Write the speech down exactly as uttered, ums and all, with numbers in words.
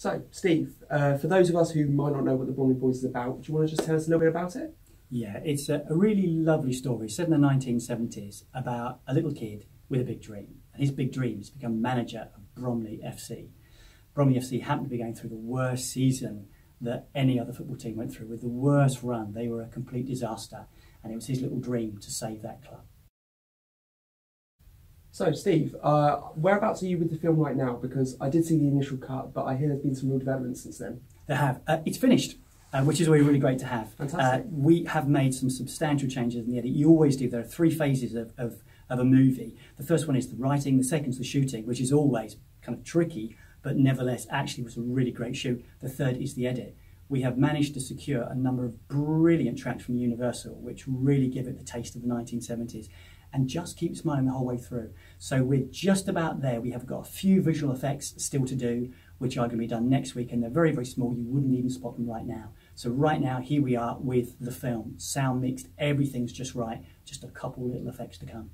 So, Steve, uh, for those of us who might not know what the Bromley Boys is about, do you want to just tell us a little bit about it? Yeah, it's a, a really lovely story, set in the nineteen seventies, about a little kid with a big dream. And his big dream is to become manager of Bromley F C. Bromley F C happened to be going through the worst season that any other football team went through, with the worst run. They were a complete disaster, and it was his little dream to save that club. So, Steve, uh, whereabouts are you with the film right now? Because I did see the initial cut, but I hear there's been some real developments since then. There have. Uh, it's finished, uh, which is always really great to have. Fantastic. Uh, we have made some substantial changes in the edit. You always do. There are three phases of, of, of a movie. The first one is the writing, the second is the shooting, which is always kind of tricky, but nevertheless actually was a really great shoot. The third is the edit. We have managed to secure a number of brilliant tracks from Universal, which really give it the taste of the nineteen seventies. And just keep smiling the whole way through. So we're just about there. We have got a few visual effects still to do, which are going to be done next week, and they're very, very small. You wouldn't even spot them right now. So right now, here we are with the film. Sound mixed, everything's just right. Just a couple little effects to come.